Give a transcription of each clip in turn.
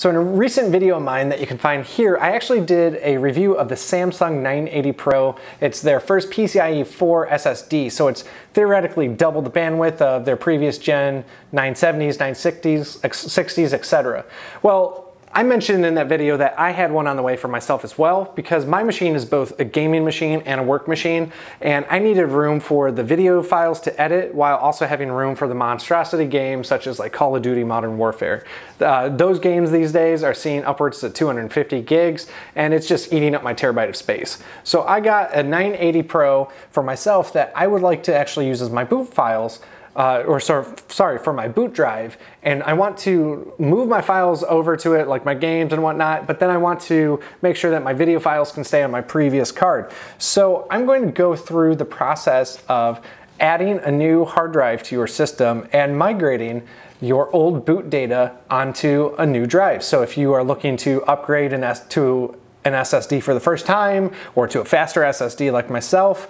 So in a recent video of mine that you can find here, I actually did a review of the Samsung 980 Pro. It's their first PCIe 4 SSD, so it's theoretically double the bandwidth of their previous gen 970s, 960s, 60s, etc. Well, I mentioned in that video that I had one on the way for myself as well, because my machine is both a gaming machine and a work machine, and I needed room for the video files to edit while also having room for the monstrosity games such as like Call of Duty Modern Warfare. Those games these days are seeing upwards to 250 gigs, and it's just eating up my terabyte of space. So I got a 980 Pro for myself that I would like to actually use as my boot files. For my boot drive, and I want to move my files over to it, like my games and whatnot, but then I want to make sure that my video files can stay on my previous card. So I'm going to go through the process of adding a new hard drive to your system and migrating your old boot data onto a new drive. So if you are looking to upgrade to an SSD for the first time, or to a faster SSD like myself,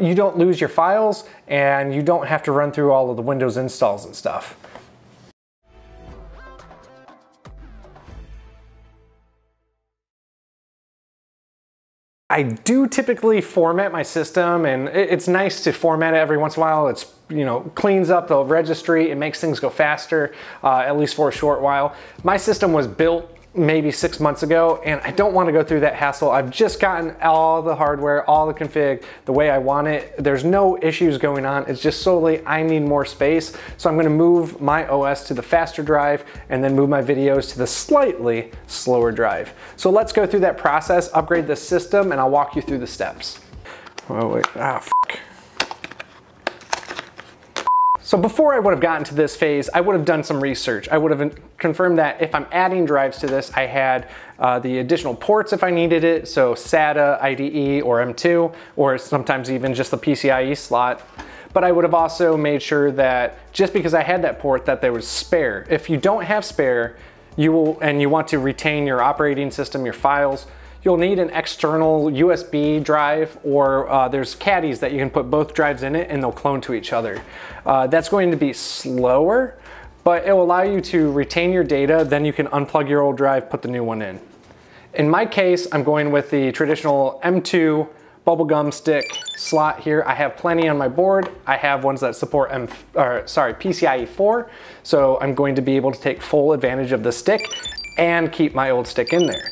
you don't lose your files and you don't have to run through all of the Windows installs and stuff. I do typically format my system, and it's nice to format it every once in a while. It's, you know, cleans up the registry, it makes things go faster, at least for a short while. My system was built maybe 6 months ago, and I don't want to go through that hassle. I've just gotten all the hardware, all the config, the way I want it. There's no issues going on. It's just solely I need more space. So I'm going to move my OS to the faster drive and then move my videos to the slightly slower drive. So let's go through that process, upgrade the system, and I'll walk you through the steps. Oh wait, So before I would have gotten to this phase, I would have done some research. I would have confirmed that if I'm adding drives to this, I had the additional ports if I needed it, so SATA, IDE, or M2, or sometimes even just the PCIe slot. But I would have also made sure that just because I had that port, that there was spare. If you don't have spare, and you want to retain your operating system, your files, you'll need an external USB drive, or there's caddies that you can put both drives in it and they'll clone to each other. That's going to be slower, but it will allow you to retain your data. Then you can unplug your old drive, put the new one in. In my case, I'm going with the traditional M2 bubblegum stick slot here. I have plenty on my board. I have ones that support PCIe 4. So I'm going to be able to take full advantage of the stick and keep my old stick in there.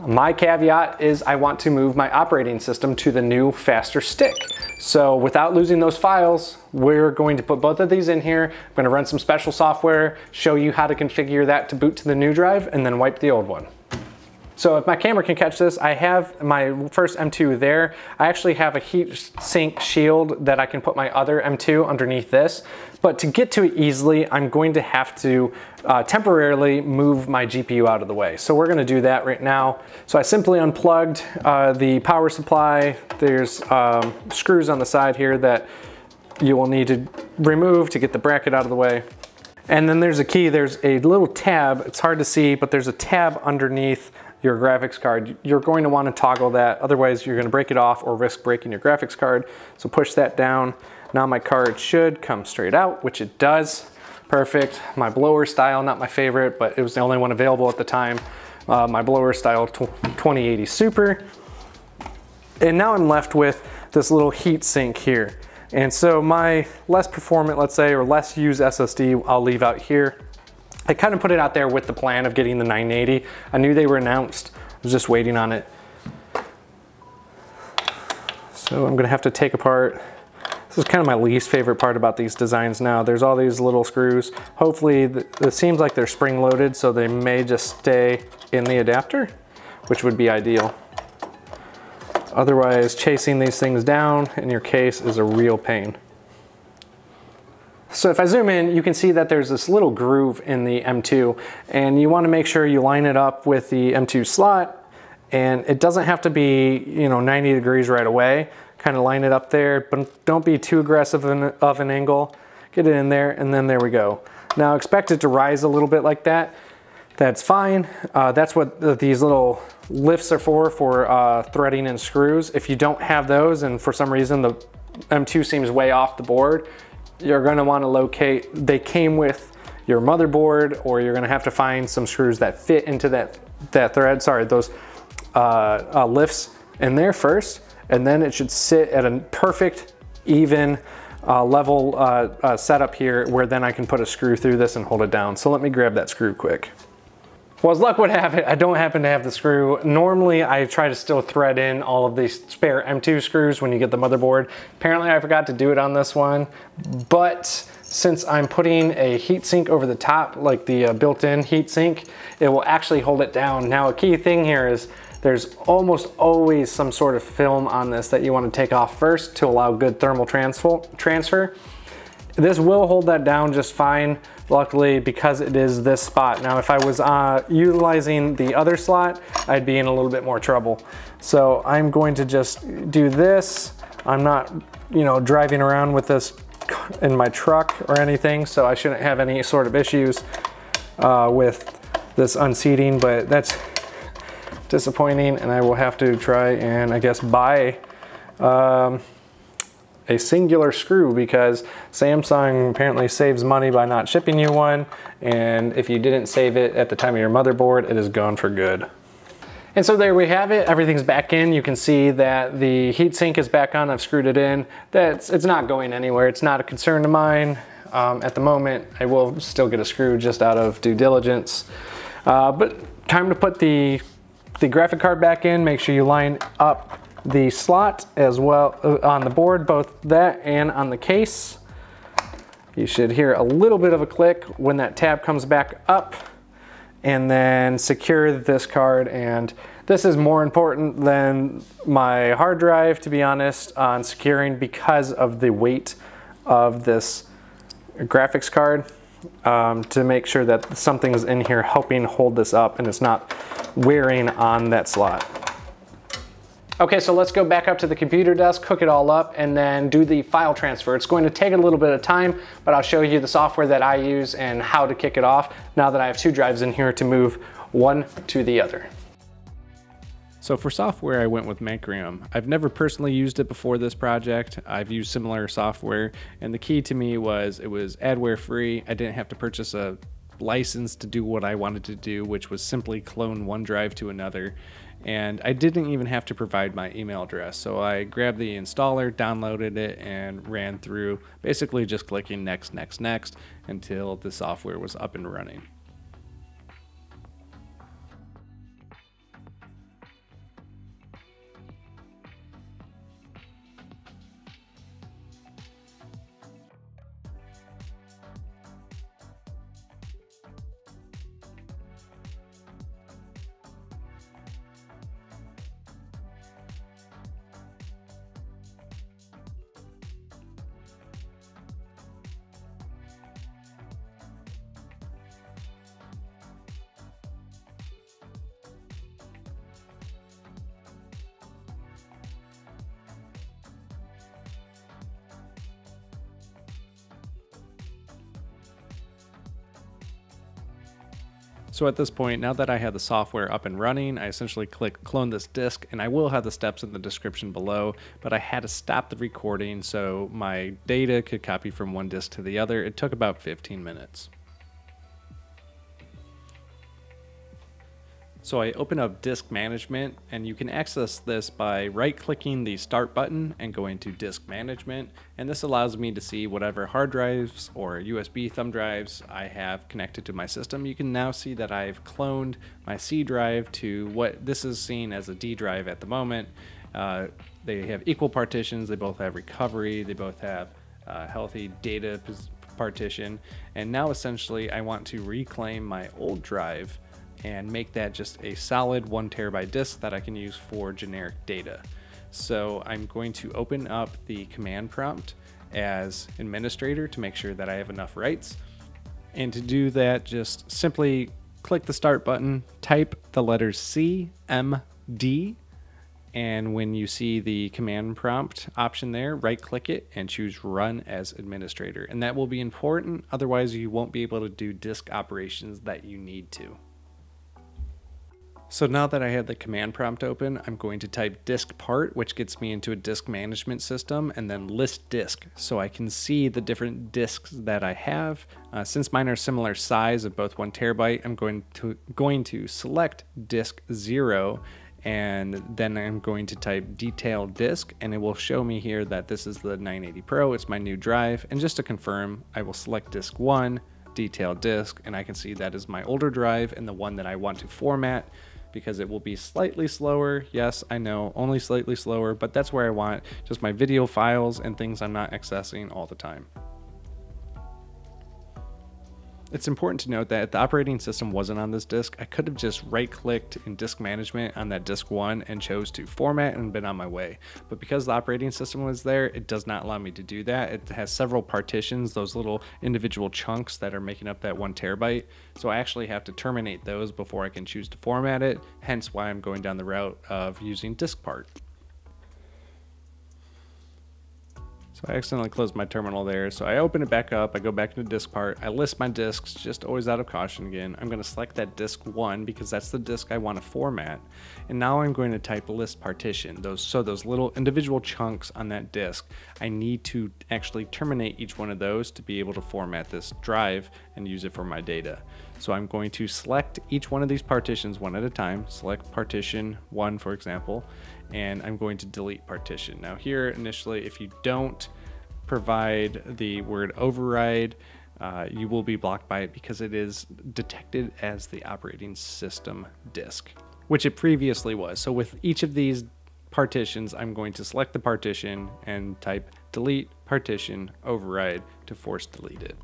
My caveat is I want to move my operating system to the new faster stick. So without losing those files, we're going to put both of these in here. I'm going to run some special software, show you how to configure that to boot to the new drive, and then wipe the old one. So if my camera can catch this, I have my first M2 there. I actually have a heat sink shield that I can put my other M2 underneath this. But to get to it easily, I'm going to have to temporarily move my GPU out of the way. So we're going to do that right now. So I simply unplugged the power supply. There's screws on the side here that you will need to remove to get the bracket out of the way. And then there's a key. There's a little tab. It's hard to see, but there's a tab underneath your graphics card. You're going to want to toggle that, otherwise you're going to break it off or risk breaking your graphics card. So push that down. Now my card should come straight out, which it does. Perfect. My blower style, not my favorite, but it was the only one available at the time. My blower style 2080 Super. And now I'm left with this little heat sink here. And so my less performant, let's say, or less used SSD, I'll leave out here. I kind of put it out there with the plan of getting the 980. I knew they were announced. I was just waiting on it. So I'm gonna have to take apart. This is kind of my least favorite part about these designs now. There's all these little screws. Hopefully, it seems like they're spring-loaded, so they may just stay in the adapter, which would be ideal. Otherwise, chasing these things down in your case is a real pain. So if I zoom in, you can see that there's this little groove in the M2, and you want to make sure you line it up with the M2 slot, and it doesn't have to be, you know, 90 degrees right away. Kind of line it up there, but don't be too aggressive of an angle. Get it in there, and then there we go. Now expect it to rise a little bit like that. That's fine. That's what these little lifts are for threading and screws. If you don't have those, and for some reason the M2 seems way off the board, you're going to want to locate. They came with your motherboard, or you're going to have to find some screws that fit into that thread, sorry, those lifts in there first, and then it should sit at a perfect, even level setup here, where then I can put a screw through this and hold it down. So let me grab that screw quick. Well, as luck would have it, I don't happen to have the screw. Normally, I try to still thread in all of these spare M2 screws when you get the motherboard. Apparently, I forgot to do it on this one, but since I'm putting a heatsink over the top, like the built-in heatsink, it will actually hold it down. Now, a key thing here is there's almost always some sort of film on this that you want to take off first to allow good thermal transfer. This will hold that down just fine, luckily, because it is this spot. Now, if I was utilizing the other slot, I'd be in a little bit more trouble. So I'm going to just do this. I'm not, you know, driving around with this in my truck or anything, so I shouldn't have any sort of issues with this unseating, but that's disappointing, and I will have to try and, I guess, buy a singular screw, because Samsung apparently saves money by not shipping you one, and if you didn't save it at the time of your motherboard, it is gone for good. And so there we have it. Everything's back in. You can see that the heatsink is back on. I've screwed it in. It's not going anywhere. It's not a concern of mine at the moment. I will still get a screw just out of due diligence. But time to put the graphic card back in. Make sure you line up the slot as well on the board, both that and on the case. You should hear a little bit of a click when that tab comes back up, and then secure this card. And this is more important than my hard drive, to be honest, on securing, because of the weight of this graphics card, to make sure that something is in here helping hold this up and it's not wearing on that slot. Okay, so let's go back up to the computer desk, hook it all up, and then do the file transfer. It's going to take a little bit of time, but I'll show you the software that I use and how to kick it off now that I have two drives in here to move one to the other. So for software, I went with Macrium. I've never personally used it before this project. I've used similar software, and the key to me was it was adware free. I didn't have to purchase a license to do what I wanted to do, which was simply clone one drive to another. And I didn't even have to provide my email address. So I grabbed the installer, downloaded it, and ran through, basically just clicking next, next, next, until the software was up and running. So at this point, now that I have the software up and running, I essentially click clone this disk, and I will have the steps in the description below, but I had to stop the recording so my data could copy from one disk to the other. It took about 15 minutes. So I open up Disk Management, and you can access this by right-clicking the Start button and going to Disk Management, and this allows me to see whatever hard drives or USB thumb drives I have connected to my system. You can now see that I've cloned my C drive to what this is seen as a D drive at the moment. They have equal partitions, they both have recovery, they both have healthy data partition, and now essentially I want to reclaim my old drive and make that just a solid 1 terabyte disk that I can use for generic data. So I'm going to open up the command prompt as administrator to make sure that I have enough rights. And to do that, just simply click the Start button, type the letters CMD, and when you see the command prompt option there, right click it and choose Run as Administrator. And that will be important, otherwise you won't be able to do disk operations that you need to. So now that I have the command prompt open, I'm going to type DiskPart, which gets me into a disk management system, and then list disk, so I can see the different disks that I have. Since mine are similar size of both 1 terabyte, I'm going to select disk 0, and then I'm going to type detail disk, and it will show me here that this is the 980 Pro, it's my new drive, and just to confirm, I will select disk 1, detail disk, and I can see that is my older drive and the one that I want to format, because it will be slightly slower. Yes, I know, only slightly slower, but that's where I want just my video files and things I'm not accessing all the time. It's important to note that if the operating system wasn't on this disk, I could have just right-clicked in disk management on that disk 1 and chose to format and been on my way. But because the operating system was there, it does not allow me to do that. It has several partitions, those little individual chunks that are making up that 1 terabyte. So I actually have to terminate those before I can choose to format it, hence why I'm going down the route of using DiskPart. So I accidentally closed my terminal there. So I open it back up, I go back into DiskPart, I list my disks, just always out of caution again. I'm gonna select that disk 1 because that's the disk I wanna format. And now I'm going to type list partition. So those little individual chunks on that disk, I need to actually terminate each one of those to be able to format this drive and use it for my data. So I'm going to select each one of these partitions one at a time, select partition 1, for example, and I'm going to delete partition. Now here, initially, if you don't provide the word override, you will be blocked by it because it is detected as the operating system disk, which it previously was. So with each of these partitions, I'm going to select the partition and type delete partition override to force delete it.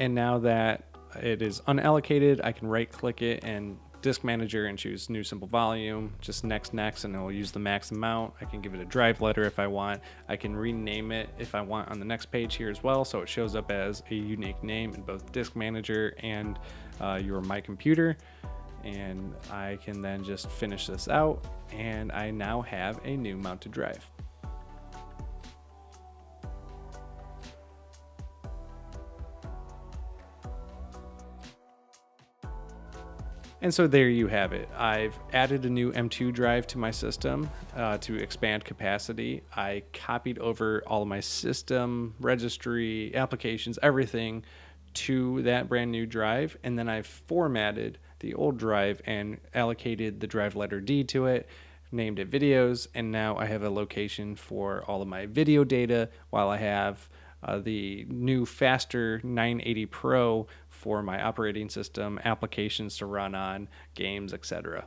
And now that it is unallocated, I can right click it and disk manager and choose new simple volume, just next, and it'll use the max amount. I can give it a drive letter if I want. I can rename it if I want on the next page here as well. So it shows up as a unique name in both disk manager and your My Computer. And I can then just finish this out. And I now have a new mounted drive. And so there you have it. I've added a new M2 drive to my system to expand capacity. I copied over all of my system, registry, applications, everything to that brand new drive. And then I've formatted the old drive and allocated the drive letter D to it, named it videos. And now I have a location for all of my video data while I have the new faster 980 Pro for my operating system, applications to run on, games, etc.